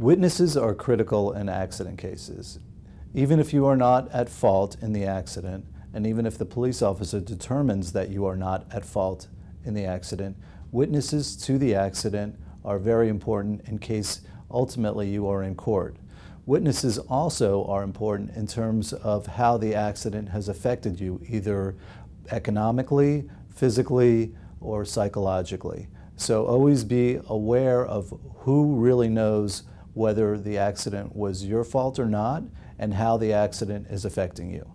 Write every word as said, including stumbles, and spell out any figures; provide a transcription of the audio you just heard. Witnesses are critical in accident cases. Even if you are not at fault in the accident, and even if the police officer determines that you are not at fault in the accident, witnesses to the accident are very important in case ultimately you are in court. Witnesses also are important in terms of how the accident has affected you, either economically, physically, or psychologically. So always be aware of who really knows whether the accident was your fault or not, and how the accident is affecting you.